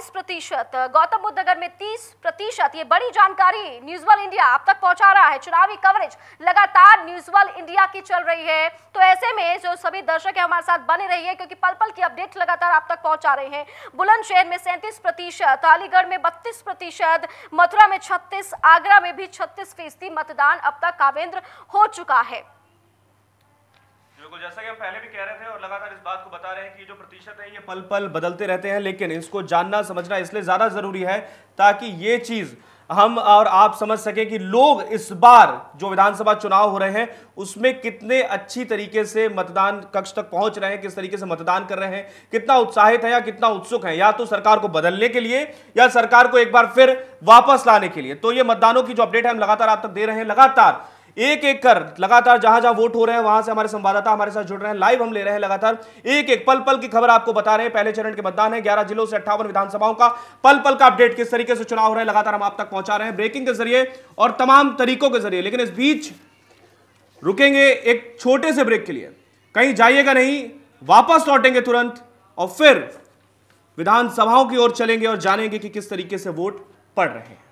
40%, गौतमबुद्धनगर में 30%। ये बड़ी जानकारी न्यूज वर्ल्ड इंडिया आप तक पहुंचा रहा है। चुनावी कवरेज लगातार न्यूज वर्ल्ड इंडिया की चल रही है, तो ऐसे में जो सभी दर्शक है हमारे साथ बने रहिए, क्योंकि पल पल की अपडेट लगातार आप तक पहुंचा रहे हैं। बुलंदशहर में 37%, अलीगढ़ में 32%, मथुरा में 36%, आगरा में भी 36% मतदान अब तक कावेंद्र हो चुका है। बिल्कुल, जैसा कि हम पहले भी कह रहे थे और लगातार इस बात को बता रहे हैं कि जो प्रतिशत है ये पल पल बदलते रहते हैं, लेकिन इसको जानना समझना इसलिए ज़्यादा ज़रूरी है ताकि ये चीज़ हम और आप समझ सकें कि लोग इस बार जो विधानसभा चुनाव हो रहे हैं उसमें कितने अच्छी तरीके से मतदान कक्ष तक पहुंच रहे हैं, किस तरीके से मतदान कर रहे हैं, कितना उत्साहित है या कितना उत्सुक है, या तो सरकार को बदलने के लिए या सरकार को एक बार फिर वापस लाने के लिए। तो ये मतदानों की जो अपडेट है हम लगातार आप तक दे रहे हैं, लगातार एक एक कर, लगातार जहां जहां वोट हो रहे हैं वहां से हमारे संवाददाता हमारे साथ जुड़ रहे हैं, लाइव हम ले रहे हैं, लगातार एक एक पल पल की खबर आपको बता रहे हैं। पहले चरण के मतदान है, 11 जिलों से 58 विधानसभाओं का पल पल का अपडेट, किस तरीके से चुनाव हो रहे हैं लगातार हम आप तक पहुंचा रहे हैं, ब्रेकिंग के जरिए और तमाम तरीकों के जरिए। लेकिन इस बीच रुकेंगे एक छोटे से ब्रेक के लिए, कहीं जाइएगा नहीं, वापस लौटेंगे तुरंत और फिर विधानसभाओं की ओर चलेंगे और जानेंगे कि किस तरीके से वोट पड़ रहे हैं।